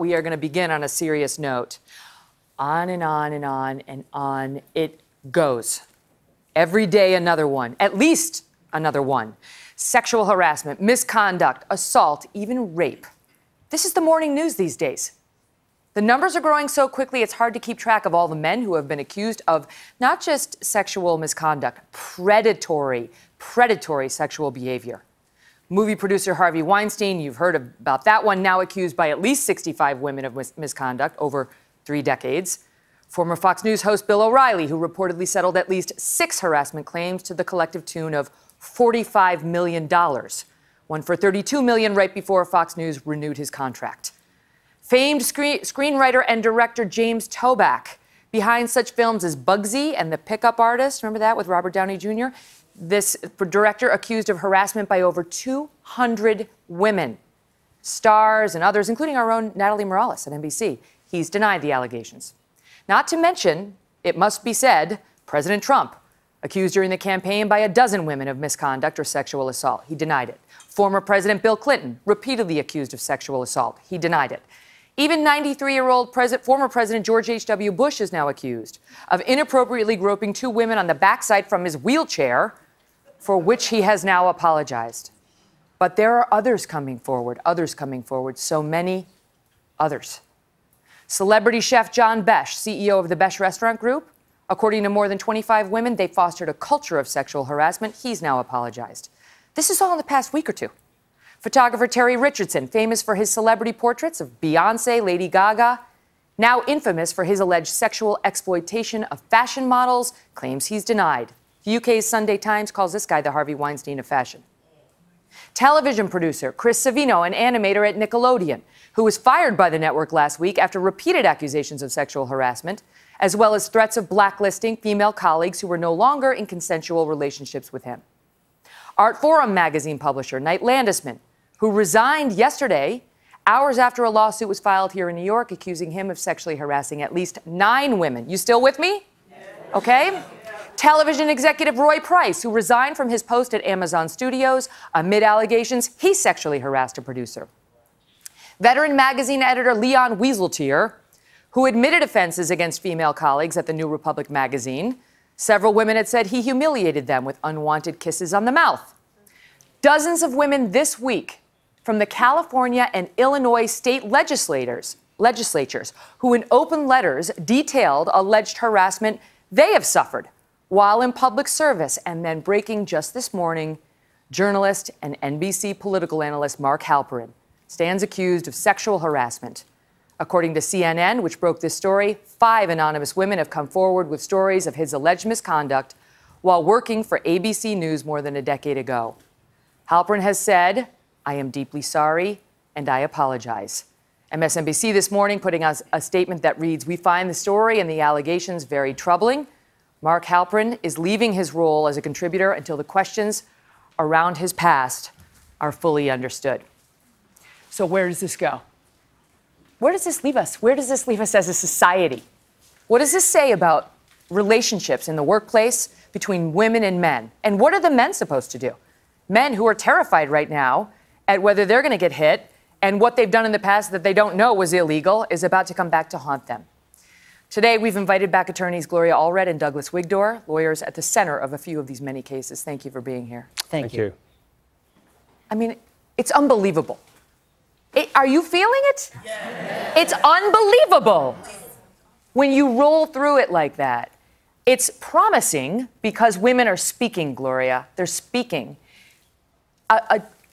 we are going to begin on a serious note. On and on and on and on it goes. Every day another one, at least another one. Sexual harassment, misconduct, assault, even rape. This is the morning news these days. The numbers are growing so quickly it's hard to keep track of all the men who have been accused of not just sexual misconduct, predatory sexual behavior. Movie producer Harvey Weinstein, you've heard about that one, now accused by at least 65 women of misconduct over 3 decades. Former Fox News host Bill O'Reilly, who reportedly settled at least 6 harassment claims to the collective tune of $45 million, one for $32 million right before Fox News renewed his contract. Famed screenwriter and director James Toback, behind such films as Bugsy and The Pickup Artist, remember that, with Robert Downey Jr.? This director accused of harassment by over 200 women, stars and others, including our own Natalie Morales at NBC. He's denied the allegations. Not to mention, it must be said, President Trump, accused during the campaign by a dozen women of misconduct or sexual assault. He denied it. Former President Bill Clinton, repeatedly accused of sexual assault. He denied it. Even 93-year-old former President George H.W. Bush is now accused of inappropriately groping 2 women on the backside from his wheelchair, for which he has now apologized. But there are others coming forward, so many others. Celebrity chef John Besh, CEO of the Besh Restaurant Group, according to more than 25 women, they fostered a culture of sexual harassment. He's now apologized. This is all in the past week or 2. Photographer Terry Richardson, famous for his celebrity portraits of Beyoncé, Lady Gaga, now infamous for his alleged sexual exploitation of fashion models, claims he's denied. The UK's Sunday Times calls this guy the Harvey Weinstein of fashion. Television producer Chris Savino, an animator at Nickelodeon, who was fired by the network last week after repeated accusations of sexual harassment, as well as threats of blacklisting female colleagues who were no longer in consensual relationships with him. Art Forum magazine publisher Knight Landesman, who resigned yesterday, hours after a lawsuit was filed here in New York accusing him of sexually harassing at least 9 women. You still with me? Okay. Television executive Roy Price, who resigned from his post at Amazon Studios amid allegations he sexually harassed a producer. Veteran magazine editor Leon Wieseltier, who admitted offenses against female colleagues at the New Republic magazine. Several women had said he humiliated them with unwanted kisses on the mouth. Dozens of women this week from the California and Illinois state legislatures, who in open letters detailed alleged harassment they have suffered while in public service. And then breaking just this morning, journalist and NBC political analyst Mark Halperin stands accused of sexual harassment. According to CNN, which broke this story, 5 anonymous women have come forward with stories of his alleged misconduct while working for ABC News more than a decade ago. Halperin has said, "I am deeply sorry and I apologize." MSNBC this morning putting out a statement that reads, "We find the story and the allegations very troubling. Mark Halperin is leaving his role as a contributor until the questions around his past are fully understood." So where does this go? Where does this leave us? Where does this leave us as a society? What does this say about relationships in the workplace between women and men? And what are the men supposed to do? Men who are terrified right now at whether they're going to get hit, and what they've done in the past that they don't know was illegal is about to come back to haunt them. Today, we've invited back attorneys Gloria Allred and Douglas Wigdor, lawyers at the center of a few of these many cases. Thank you for being here. Thank you. I mean, it's unbelievable. Are you feeling it? Yes. It's unbelievable when you roll through it like that. It's promising because women are speaking, Gloria. They're speaking.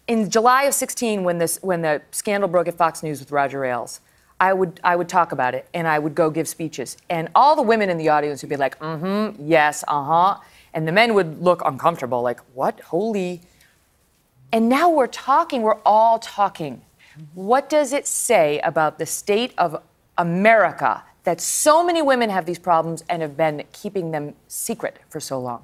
In July of 2016, when the scandal broke at Fox News with Roger Ailes, I would talk about it, and I would go give speeches. And all the women in the audience would be like, mm-hmm, yes, uh-huh. And the men would look uncomfortable, like, what? Holy. And now we're talking. We're all talking. What does it say about the state of America that so many women have these problems and have been keeping them secret for so long?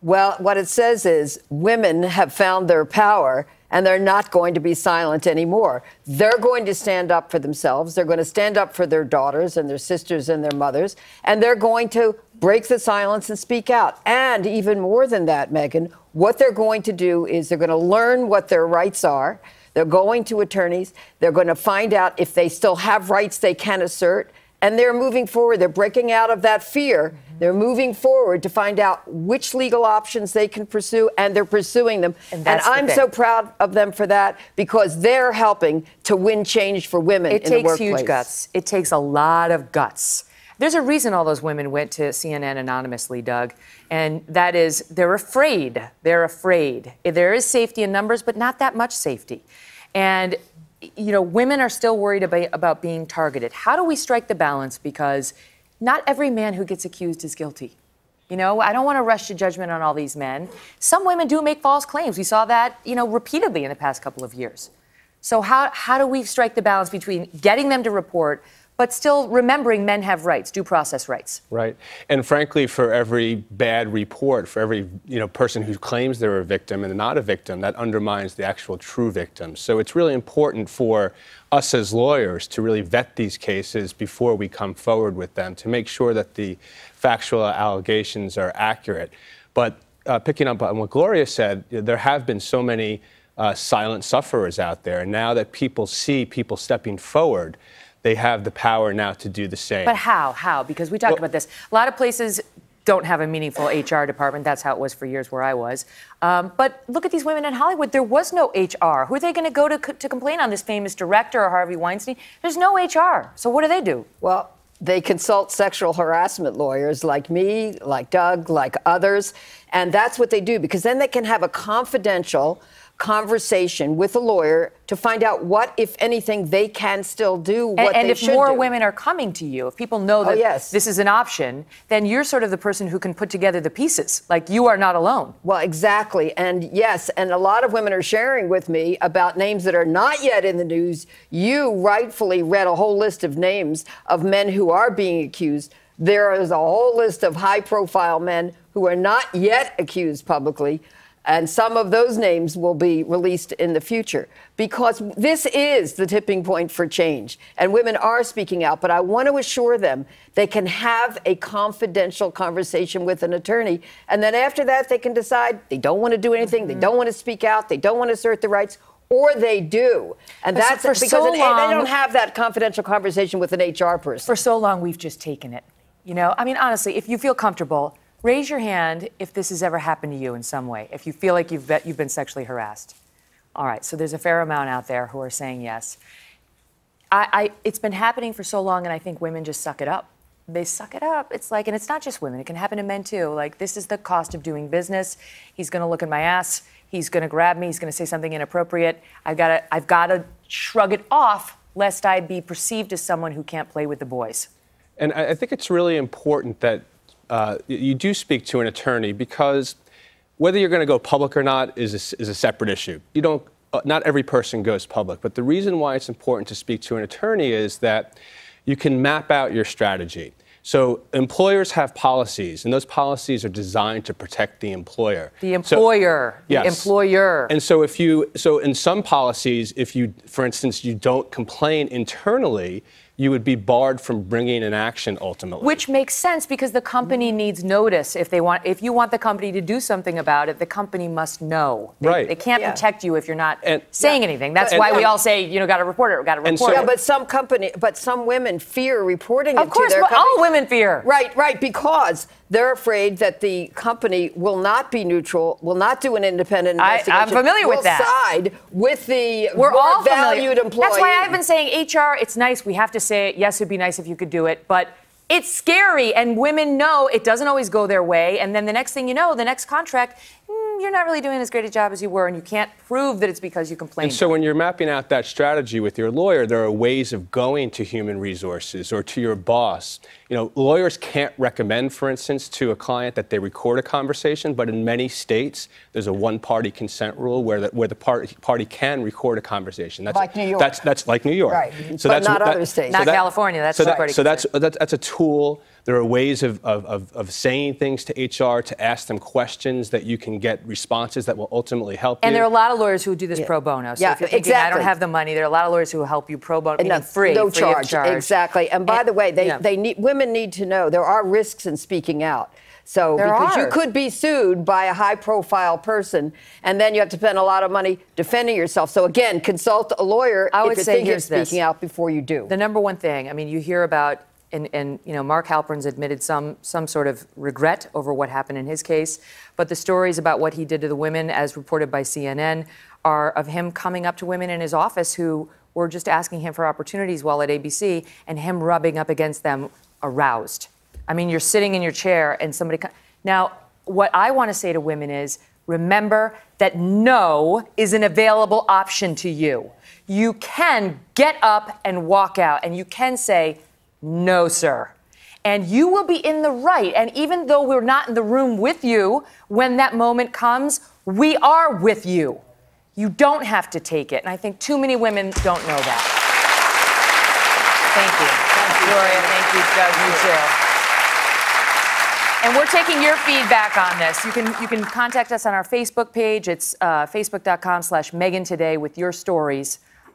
Well, what it says is women have found their power and they're not going to be silent anymore. They're going to stand up for themselves. They're going to stand up for their daughters and their sisters and their mothers. And they're going to break the silence and speak out. And even more than that, Megyn, what they're going to do is they're going to learn what their rights are. They're going to attorneys. They're going to find out if they still have rights they can assert. And they're moving forward. They're breaking out of that fear. They're moving forward to find out which legal options they can pursue, and they're pursuing them. And I'm so proud of them for that, because they're helping to win change for women in the workplace. It takes huge guts. It takes a lot of guts. There's a reason all those women went to CNN anonymously, Doug, and that is they're afraid. They're afraid. There is safety in numbers, but not that much safety. And, you know, women are still worried about being targeted. How do we strike the balance? Because not every man who gets accused is guilty. You know, I don't want to rush to judgment on all these men. Some women do make false claims. We saw that, you know, repeatedly in the past couple of years. So how do we strike the balance between getting them to report but still remembering men have rights, due process rights? Right. And frankly, for every bad report, for every person who claims they're a victim and not a victim, that undermines the actual true victim. So it's really important for us as lawyers to really vet these cases before we come forward with them, to make sure that the factual allegations are accurate. But picking up on what Gloria said, there have been so many silent sufferers out there. And now that people see people stepping forward, they have the power now to do the same. But how? How? Because we talked about this. A lot of places don't have a meaningful HR department. That's how it was for years where I was. But look at these women in Hollywood. There was no HR. Who are they going to go to complain on? This famous director or Harvey Weinstein? There's no HR. So what do? Well, they consult sexual harassment lawyers like me, like Doug, like others. And that's what they do, because then they can have a confidential conversation with a lawyer to find out what, if anything, they can still do, what they should do. And if more women are coming to you, if people know that this is an option, then you're sort of the person who can put together the pieces. Like, you are not alone. Well, exactly. And yes, and a lot of women are sharing with me about names that are not yet in the news. You rightfully read a whole list of names of men who are being accused. There is a whole list of high-profile men who are not yet accused publicly. And some of those names will be released in the future, because this is the tipping point for change. And women are speaking out. But I want to assure them they can have a confidential conversation with an attorney. And then after that, they can decide they don't want to do anything. They don't want to speak out. They don't want to assert their rights. Or they do. And that's because they don't have that confidential conversation with an HR person. For so long, we've just taken it. You know, I mean, honestly, if you feel comfortable, raise your hand if this has ever happened to you in some way, if you feel like you've been sexually harassed. All right, so there's a fair amount out there who are saying yes. It's been happening for so long, and I think women just suck it up. They suck it up. It's like, and it's not just women. It can happen to men, too. Like, this is the cost of doing business. He's going to look at my ass. He's going to grab me. He's going to say something inappropriate. I've got to shrug it off, lest I be perceived as someone who can't play with the boys. And I think it's really important that you do speak to an attorney, because whether you're going to go public or not is a separate issue. You don't, not every person goes public. But the reason why it's important to speak to an attorney is that you can map out your strategy. So employers have policies, and those policies are designed to protect the employer. The employer. So, yes. The employer. And so if you, so in some policies, if you, for instance, you don't complain internally, you would be barred from bringing an action ultimately. Which makes sense, because the company needs notice. If you want the company to do something about it, the company must know. They can't protect you if you're not saying anything. That's why we all say, you know, got to report it, got to report it. Yeah, but some women fear reporting it to their company. Of course, all women fear. Right, right, because they're afraid that the company will not be neutral, will not do an independent investigation. I'm familiar with that. Will side with the more valued employee. That's why I've been saying HR, it's nice, we have to say, yes, it'd be nice if you could do it, but it's scary, and women know it doesn't always go their way, and then the next thing you know, the next contract, you're not really doing as great a job as you were, and you can't prove that it's because you complained. And so when you're mapping out that strategy with your lawyer, there are ways of going to human resources or to your boss. You know, lawyers can't recommend, for instance, to a client that they record a conversation, but in many states, there's a one-party consent rule where the party can record a conversation. That's like New York. That's like New York. Right. So but that's not other states. Not California. That's two-party consent. So that's a tool There are ways of saying things to HR, to ask them questions that you can get responses that will ultimately help you. And there are a lot of lawyers who do this pro bono. So if you're thinking, I don't have the money, there are a lot of lawyers who help you pro bono, free of charge. Exactly. And by the way, women need to know there are risks in speaking out. So because you could be sued by a high-profile person, and then you have to spend a lot of money defending yourself. So again, consult a lawyer if you think you're speaking out before you do. The number one thing, I mean, you hear about, and you know, Mark Halperin's admitted some sort of regret over what happened in his case, but the stories about what he did to the women, as reported by CNN, are of him coming up to women in his office who were just asking him for opportunities while at ABC, and him rubbing up against them, aroused. I mean, you're sitting in your chair and somebody... Now, what I want to say to women is, remember that no is an available option to you. You can get up and walk out, and you can say, no, sir. And you will be in the right. And even though we're not in the room with you, when that moment comes, we are with you. You don't have to take it. And I think too many women don't know that. Thank you. Gloria, thank you, Doug, you too. And we're taking your feedback on this. You can contact us on our Facebook page. It's facebook.com/MegynToday with your stories